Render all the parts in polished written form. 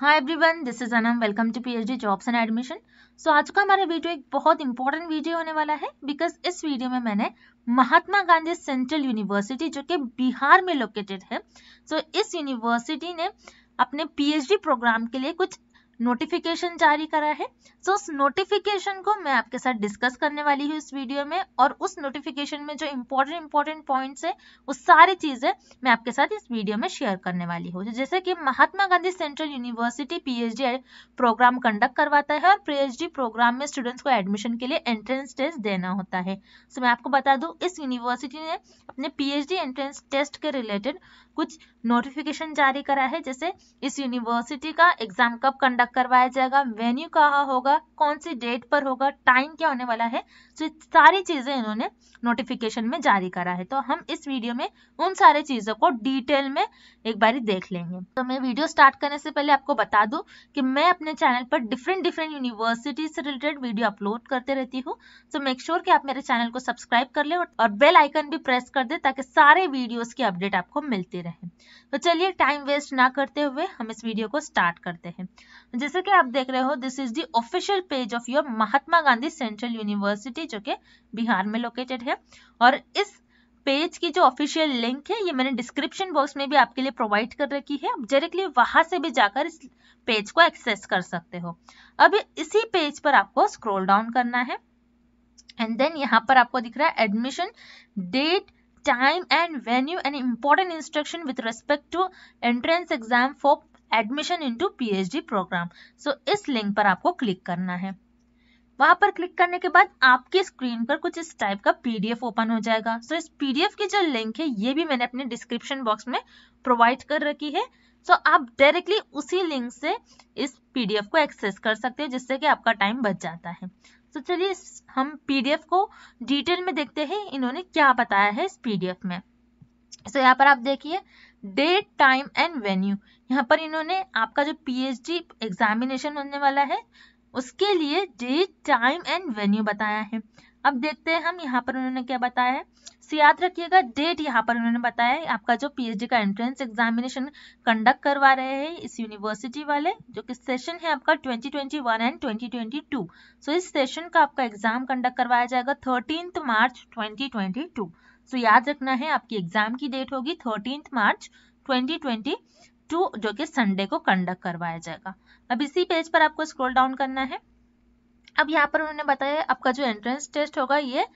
Hi everyone, this is Anam. Welcome to PhD jobs and admission. So आज का हमारा video एक बहुत इंपॉर्टेंट वीडियो होने वाला है, बिकॉज इस वीडियो में मैंने महात्मा गांधी सेंट्रल यूनिवर्सिटी जो कि बिहार में लोकेटेड है, सो इस यूनिवर्सिटी ने अपने पीएचडी प्रोग्राम के लिए कुछ नोटिफिकेशन जारी करा है। सो उस नोटिफिकेशन को मैं आपके साथ डिस्कस करने वाली हूँ इस वीडियो में, और उस नोटिफिकेशन में जो इम्पोर्टेंट पॉइंट्स है वो सारी चीजें मैं आपके साथ इस वीडियो में शेयर करने वाली हूँ। जैसे कि Mahatma Gandhi central university PhD program conduct करवाता है और पीएचडी प्रोग्राम में स्टूडेंट्स को एडमिशन के लिए एंट्रेंस टेस्ट देना होता है। सो मैं आपको बता दूं, इस यूनिवर्सिटी ने अपने पीएचडी एंट्रेंस टेस्ट के रिलेटेड कुछ नोटिफिकेशन जारी करा है, जैसे इस यूनिवर्सिटी का एग्जाम कब कंडक्ट करवाया जाएगा, वेन्यू कहाँ होगा, कौन सी डेट पर होगा, टाइम क्या होने वाला है। तो सारी चीजें इन्होंने नोटिफिकेशन में जारी करा है, तो हम इस वीडियो में उन सारी चीजों को डिटेल में एक बारी देख लेंगे। तो मैं वीडियो स्टार्ट करने से पहले आपको बता दूं कि मैं अपने चैनल पर डिफरेंट यूनिवर्सिटी से रिलेटेड वीडियो अपलोड करते रहती हूँ। सो मेक श्योर कि आप मेरे चैनल को सब्सक्राइब कर ले और बेल आइकन भी प्रेस कर दे ताकि सारे वीडियोज की अपडेट आपको मिलती रहे। तो चलिए टाइम वेस्ट ना करते हुए हम इस वीडियो को स्टार्ट करते हैं। जैसे कि आप देख रहे हो, this is the official page of your Mahatma Gandhi central university जो कि बिहार में लोकेटेड है, और इस पेज की जो ऑफिशियल लिंक है ये मैंने डिस्क्रिप्शन बॉक्स में भी आपके लिए प्रोवाइड कर रखी है। आप डायरेक्टली वहां से भी जाकर इस पेज को एक्सेस कर सकते हो। अब इसी पेज पर आपको स्क्रॉल डाउन करना है एंड देन यहाँ पर आपको दिख रहा है admission date, time and venue and important instruction with respect to entrance exam for admission into PhD program. So इस लिंक पर आपको क्लिक करना है। वहां पर क्लिक करने के बाद आपकी स्क्रीन पर कुछ इस टाइप का पीडीएफ ओपन हो जाएगा। सो इस पीडीएफ की जो लिंक है ये भी मैंने अपने डिस्क्रिप्शन बॉक्स में प्रोवाइड कर रखी है। सो आप डायरेक्टली उसी लिंक से इस पीडीएफ को एक्सेस कर सकते हो, जिससे कि आपका टाइम बच जाता है। तो चलिए हम पीडीएफ को डिटेल में देखते हैं, इन्होंने क्या बताया है इस पीडीएफ में। सो यहाँ पर आप देखिए डेट, टाइम एंड वेन्यू। यहाँ पर इन्होंने आपका जो पीएचडी एग्जामिनेशन होने वाला है उसके लिए डेट, टाइम एंड वेन्यू बताया है। अब देखते हैं हम यहाँ पर उन्होंने क्या बताया है। सो याद रखिएगा डेट, यहाँ पर उन्होंने बताया है आपका जो पीएचडी का एंट्रेंस एग्जामिनेशन कंडक्ट करवा रहे हैं इस यूनिवर्सिटी वाले, जो कि सेशन है आपका 2021 एंड 2022। सो इस सेशन का आपका एग्जाम कंडक्ट करवाया जाएगा 13 मार्च 2022। सो याद रखना है आपकी एग्जाम की डेट होगी 13 मार्च 2022 जो कि संडे को कंडक्ट करवाया जाएगा। अब इसी पेज पर आपको स्क्रॉल डाउन करना है। अब यहाँ पर उन्होंने बताया आपका जो एंट्रेंस टेस्ट होगा ये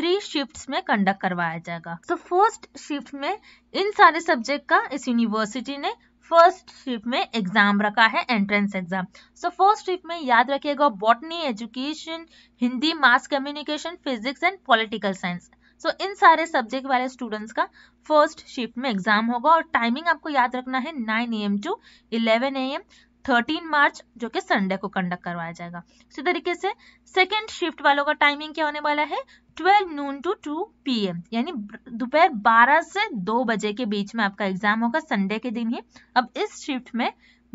3 शिफ्ट्स में कंडक्ट करवाया जाएगा। तो फर्स्ट शिफ्ट में इन सारे सब्जेक्ट का इस यूनिवर्सिटी ने फर्स्ट शिफ्ट में एग्जाम रखा है, entrance exam. So first shift में याद रखिएगा botany, education, Hindi, mass communication, physics and political science. So इन सारे सब्जेक्ट वाले स्टूडेंट्स का फर्स्ट शिफ्ट में एग्जाम होगा, और टाइमिंग आपको याद रखना है 9 AM to 11 AM 13 मार्च जो कि संडे को कंडक्ट करवाया जाएगा। इसी तरीके से सेकेंड शिफ्ट वालों का टाइमिंग क्या होने वाला है 12 noon to 2 PM यानी दोपहर 12 से 2 बजे के बीच में आपका एग्जाम होगा, संडे के दिन ही। अब इस शिफ्ट में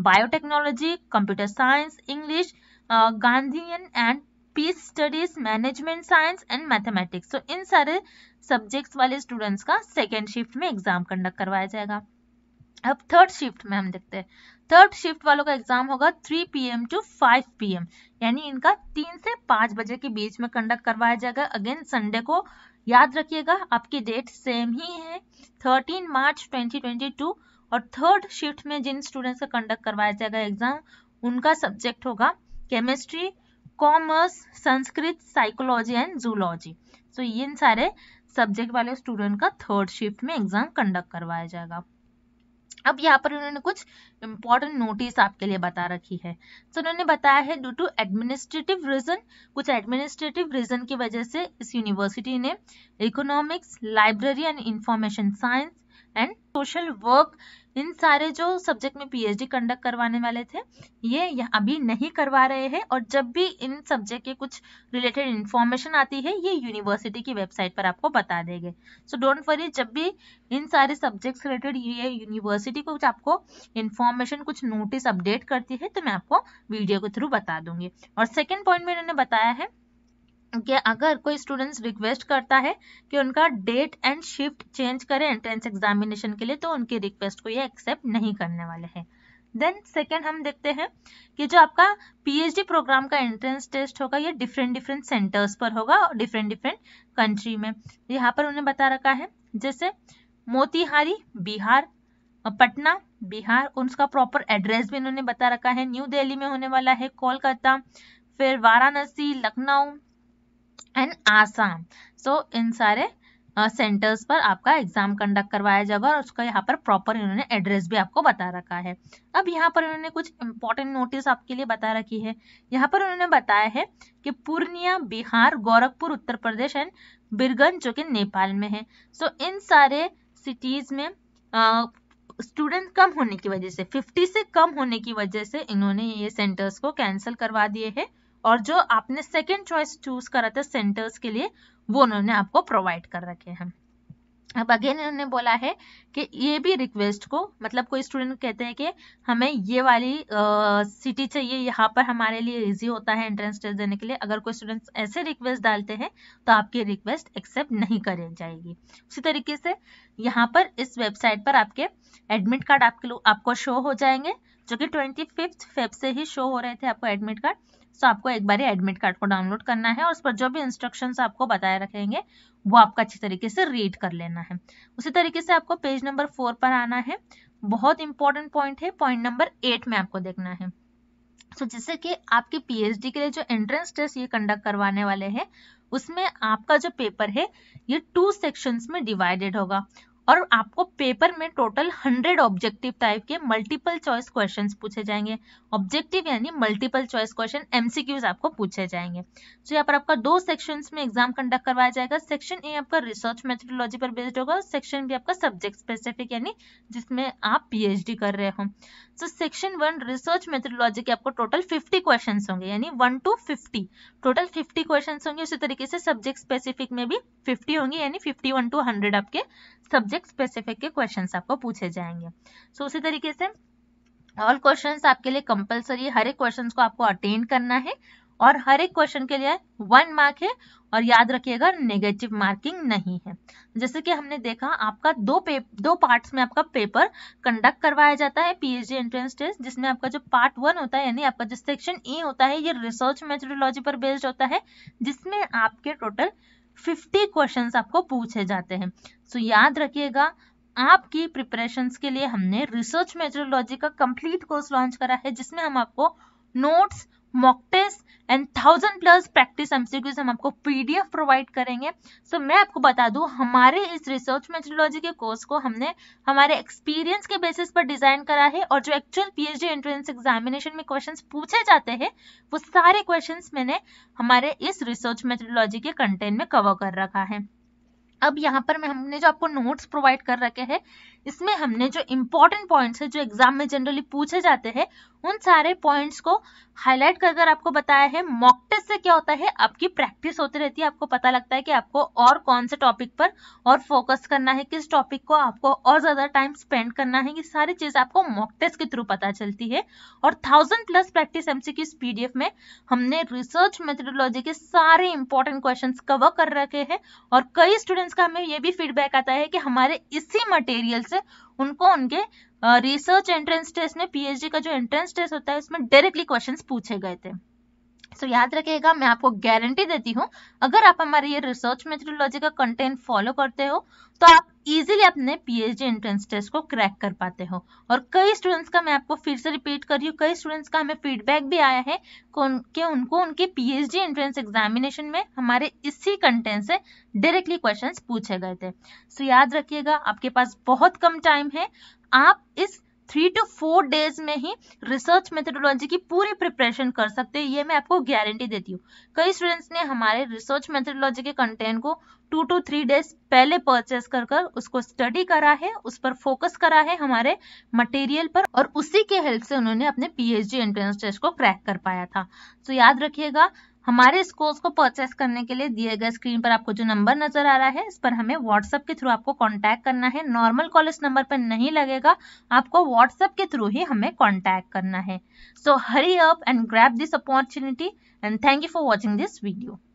biotechnology, computer science, English, Gandhian and peace studies, management science and mathematics. तो इन सारे सब्जेक्ट्स वाले स्टूडेंट्स का सेकेंड शिफ्ट में एग्जाम कंडक्ट करवाया जाएगा। अब थर्ड शिफ्ट में हम देखते हैं, थर्ड शिफ्ट वालों का एग्जाम होगा 3 PM to 5 PM यानी इनका 3 से 5 बजे के बीच में कंडक्ट करवाया जाएगा, अगेन संडे को। याद रखिएगा आपकी डेट सेम ही है 13 मार्च 2022, और थर्ड शिफ्ट में जिन स्टूडेंट्स का कंडक्ट करवाया जाएगा एग्जाम उनका सब्जेक्ट होगा chemistry, commerce, Sanskrit, psychology and zoology. So इन सारे सब्जेक्ट वाले स्टूडेंट का थर्ड शिफ्ट में एग्जाम कंडक्ट करवाया जाएगा। अब यहाँ पर उन्होंने कुछ इम्पोर्टेंट नोटिस आपके लिए बता रखी है। तो उन्होंने बताया है ड्यू टू एडमिनिस्ट्रेटिव रीजन, कुछ एडमिनिस्ट्रेटिव रीजन की वजह से इस यूनिवर्सिटी ने economics, library and information science and social work, इन सारे जो सब्जेक्ट में पीएचडी कंडक्ट करवाने वाले थे ये अभी नहीं करवा रहे हैं, और जब भी इन सब्जेक्ट के कुछ रिलेटेड इंफॉर्मेशन आती है ये यूनिवर्सिटी की वेबसाइट पर आपको बता देंगे। सो डोंट वरी, जब भी इन सारे सब्जेक्ट्स रिलेटेड ये यूनिवर्सिटी को कुछ आपको इन्फॉर्मेशन, कुछ नोटिस अपडेट करती है तो मैं आपको वीडियो के थ्रू बता दूंगी। और सेकेंड पॉइंट में इन्होंने बताया है कि अगर कोई स्टूडेंट्स रिक्वेस्ट करता है कि उनका डेट एंड शिफ्ट चेंज करें एंट्रेंस एग्जामिनेशन के लिए, तो उनकी रिक्वेस्ट को ये एक्सेप्ट नहीं करने वाले हैं। देन सेकेंड हम देखते हैं कि जो आपका पीएचडी प्रोग्राम का एंट्रेंस टेस्ट होगा ये डिफरेंट डिफरेंट सेंटर्स पर होगा और डिफरेंट डिफरेंट कंट्री में। यहाँ पर उन्हें बता रखा है जैसे मोतिहारी बिहार, पटना बिहार, उसका प्रॉपर एड्रेस भी इन्होंने बता रखा है। न्यू दिल्ली में होने वाला है, कोलकाता, फिर वाराणसी, लखनऊ एंड आसाम। सो इन सारे सेंटर्स पर आपका एग्जाम कंडक्ट करवाया जाएगा और उसका यहाँ पर प्रॉपर इन्होंने एड्रेस भी आपको बता रखा है। अब यहाँ पर इन्होंने कुछ इंपॉर्टेंट नोटिस आपके लिए बता रखी है। यहाँ पर उन्होंने बताया है कि पूर्णिया बिहार, गोरखपुर उत्तर प्रदेश एंड बिरगंज जो कि नेपाल में है। सो इन सारे सिटीज में स्टूडेंट कम होने की वजह से 50 से कम होने की वजह से इन्होंने ये सेंटर्स को कैंसिल करवा दिए हैं और जो आपने सेकेंड चॉइस चूज करा था सेंटर्स के लिए वो उन्होंने आपको प्रोवाइड कर रखे हैं। अब अगेन इन्होंने बोला है कि ये भी रिक्वेस्ट को मतलब कोई स्टूडेंट कहते हैं कि हमें ये वाली सिटी चाहिए, यहाँ पर हमारे लिए इजी होता है एंट्रेंस टेस्ट देने के लिए। अगर कोई स्टूडेंट्स ऐसे रिक्वेस्ट डालते हैं तो आपकी रिक्वेस्ट एक्सेप्ट नहीं करी जाएगी। उसी तरीके से यहाँ पर इस वेबसाइट पर आपके एडमिट कार्ड आपको शो हो जाएंगे जो कि 25 फेब से ही शो हो रहे थे आपको एडमिट कार्ड। सो आपको एक बार एडमिट कार्ड को डाउनलोड करना है और उस पर जो भी इंस्ट्रक्शंस आपको बताए रखेंगे वो आपको अच्छी तरीके से रीड कर लेना है। उसी तरीके से आपको पेज नंबर 4 पर आना है। बहुत इंपॉर्टेंट पॉइंट है, पॉइंट नंबर 8 में आपको देखना है। सो जैसे कि आपके पीएचडी के लिए जो एंट्रेंस टेस्ट ये कंडक्ट करवाने वाले हैं उसमें आपका जो पेपर है ये 2 सेक्शंस में डिवाइडेड होगा और आपको पेपर में टोटल 100 ऑब्जेक्टिव टाइप के मल्टीपल चॉइस क्वेश्चंस पूछे जाएंगे। ऑब्जेक्टिव यानी मल्टीपल चॉइस क्वेश्चन एमसीक्यूज आपको पूछे जाएंगे। तो यहाँ पर आपका 2 सेक्शंस में एग्जाम कंडक्ट करवाया जाएगा। सेक्शन ए आपका रिसर्च मेथोडोलॉजी पर बेस्ड होगा और सेक्शन बी आपका सब्जेक्ट स्पेसिफिक यानी जिसमें आप पीएचडी कर रहे हो। तो सेक्शन 1 रिसर्च मेथोडोलॉजी के आपको टोटल 50 क्वेश्चन होंगे यानी 1 to 50 टोटल 50 क्वेश्चन होंगे। उसी तरीके से सब्जेक्ट स्पेसिफिक में भी 50 होंगे यानी 51 to 100 आपके सब्जेक्ट स्पेसिफिक के क्वेश्चंस आपको पूछे जाएंगे। सो उसी तरीके से ऑल क्वेश्चंस आपके लिए कंपलसरी है, हर एक क्वेश्चंस को आपको अटेंड करना है और हर एक क्वेश्चन के लिए 1 मार्क है और याद रखिएगा नेगेटिव मार्किंग नहीं है। जैसे कि हमने देखा आपका दो पार्ट्स में आपका पेपर कंडक्ट करवाया जाता है पीएचडी एंट्रेंस टेस्ट, जिसमें आपका जो पार्ट 1 होता है यानी आपका जो सेक्शन ए होता है ये रिसर्च मेथोडोलॉजी पर बेस्ड होता है जिसमें आपके टोटल 50 क्वेश्चन आपको पूछे जाते हैं। सो याद रखिएगा आपकी प्रिपरेशंस के लिए हमने रिसर्च मेथोडोलॉजी का कंप्लीट कोर्स लॉन्च करा है जिसमें हम आपको notes, mock test and 1000+ practice MCQs हम आपको पीडीएफ प्रोवाइड करेंगे। सो मैं आपको बता दूं हमारे इस रिसर्च मेथोडोलॉजी के कोर्स को हमने हमारे एक्सपीरियंस के बेसिस पर डिजाइन करा है और जो एक्चुअल पीएचडी एंट्रेंस एग्जामिनेशन में क्वेश्चंस पूछे जाते हैं वो सारे क्वेश्चंस मैंने हमारे इस रिसर्च मेथोडोलॉजी के कंटेंट में कवर कर रखा है। अब यहाँ पर हमने जो आपको नोट्स प्रोवाइड कर रखे हैं इसमें हमने जो इम्पोर्टेंट पॉइंट्स है जो एग्जाम में जनरली पूछे जाते हैं उन सारे पॉइंट्स को हाईलाइट कर कर आपको बताया है। मॉक टेस्ट से क्या होता है आपकी प्रैक्टिस होती रहती है, आपको पता लगता है कि आपको और कौन से टॉपिक पर और फोकस करना है, किस टॉपिक को आपको और ज्यादा टाइम स्पेंड करना है, ये सारी चीज आपको मॉक टेस्ट के थ्रू पता चलती है। और 1000+ प्रैक्टिस एमसीक्यूज पीडीएफ में हमने रिसर्च मेथोडोलॉजी के सारे इंपॉर्टेंट क्वेश्चन कवर कर रखे हैं और कई स्टूडेंट्स का हमें ये भी फीडबैक आता है कि हमारे इसी मटेरियल से उनको उनके रिसर्च एंट्रेंस टेस्ट में पीएचडी का जो एंट्रेंस टेस्ट होता है उसमें डायरेक्टली क्वेश्चंस पूछे गए थे। सो याद रखिएगा मैं आपको गारंटी देती हूँ अगर आप हमारे ये रिसर्च मेथोडोलॉजी का कंटेंट फॉलो करते हो तो आप इजीली अपने पीएचडी एंट्रेंस टेस्ट को क्रैक कर पाते हो। और कई स्टूडेंट्स का मैं आपको फिर से रिपीट कर रही हूँ कई स्टूडेंट्स का हमें फीडबैक भी आया है कि उनको उनके पीएचडी एंट्रेंस एग्जामिनेशन में हमारे इसी कंटेंट से डायरेक्टली क्वेश्चंस पूछे गए थे। सो याद रखिएगा आपके पास बहुत कम टाइम है, आप इस 3 to 4 days में ही रिसर्च मेथोडोलॉजी की पूरी प्रिपरेशन कर सकते हैं, ये मैं आपको गारंटी देती हूँ। कई स्टूडेंट्स ने हमारे रिसर्च मेथोडोलॉजी के कंटेंट को 2 to 3 days पहले परचेस कर उसको स्टडी करा है, उस पर फोकस करा है हमारे मटेरियल पर और उसी के हेल्प से उन्होंने अपने पीएचडी एंट्रेंस टेस्ट को क्रैक कर पाया था। तो याद रखिएगा हमारे इस कोर्स को परचेस करने के लिए दिए गए स्क्रीन पर आपको जो नंबर नजर आ रहा है इस पर हमें व्हाट्सएप के थ्रू आपको कांटेक्ट करना है। नॉर्मल कॉल इस नंबर पर नहीं लगेगा, आपको व्हाट्सएप के थ्रू ही हमें कांटेक्ट करना है। So hurry up and grab this opportunity and thank you for watching this video.